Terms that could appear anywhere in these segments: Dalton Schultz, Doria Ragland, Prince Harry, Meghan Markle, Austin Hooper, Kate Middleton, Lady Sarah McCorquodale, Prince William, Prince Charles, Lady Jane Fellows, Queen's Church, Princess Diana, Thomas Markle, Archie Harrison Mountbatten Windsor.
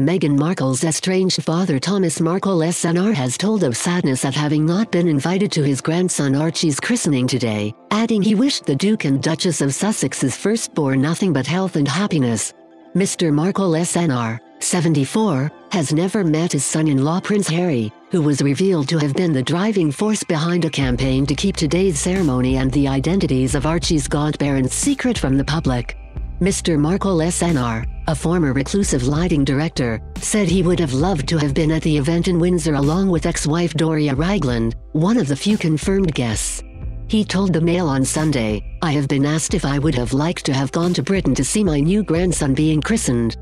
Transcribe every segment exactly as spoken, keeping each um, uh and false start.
Meghan Markle's estranged father Thomas Markle S N R has told of sadness at having not been invited to his grandson Archie's christening today, adding he wished the Duke and Duchess of Sussex's firstborn nothing but health and happiness. Mister Markle S N R, seventy-four, has never met his son-in-law Prince Harry, who was revealed to have been the driving force behind a campaign to keep today's ceremony and the identities of Archie's godparents secret from the public. Mister Markle S N R, a former reclusive lighting director, said he would have loved to have been at the event in Windsor along with ex-wife Doria Ragland, one of the few confirmed guests. He told the Mail on Sunday, "I have been asked if I would have liked to have gone to Britain to see my new grandson being christened.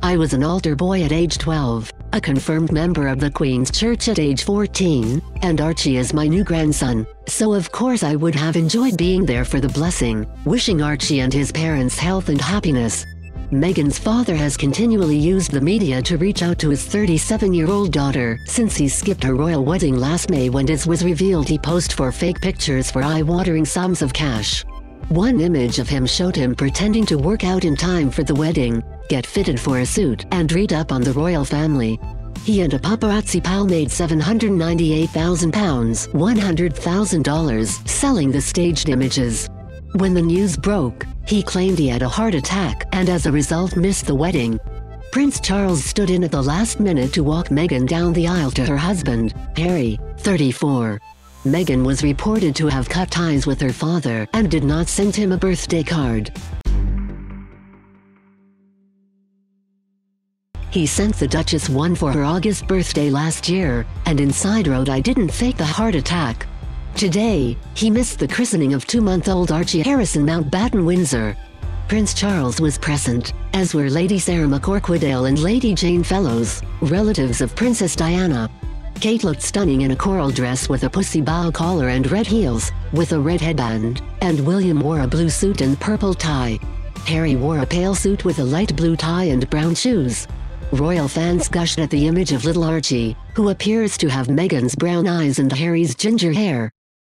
I was an altar boy at age twelve, a confirmed member of the Queen's Church at age fourteen, and Archie is my new grandson. So of course I would have enjoyed being there for the blessing, wishing Archie and his parents health and happiness." Meghan's father has continually used the media to reach out to his thirty-seven-year-old daughter since he skipped her royal wedding last May when it was revealed he posed for fake pictures for eye-watering sums of cash. One image of him showed him pretending to work out in time for the wedding, get fitted for a suit, and read up on the royal family. He and a paparazzi pal made seven hundred ninety-eight thousand pounds, one hundred thousand dollars, selling the staged images. When the news broke, he claimed he had a heart attack and as a result missed the wedding. Prince Charles stood in at the last minute to walk Meghan down the aisle to her husband, Harry, thirty-four. Meghan was reported to have cut ties with her father and did not send him a birthday card. He sent the Duchess one for her August birthday last year, and inside wrote, "I didn't fake the heart attack." Today, he missed the christening of two-month-old Archie Harrison Mountbatten Windsor. Prince Charles was present, as were Lady Sarah McCorquodale and Lady Jane Fellows, relatives of Princess Diana. Kate looked stunning in a coral dress with a pussy bow collar and red heels, with a red headband, and William wore a blue suit and purple tie. Harry wore a pale suit with a light blue tie and brown shoes. Royal fans gushed at the image of little Archie, who appears to have Meghan's brown eyes and Harry's ginger hair.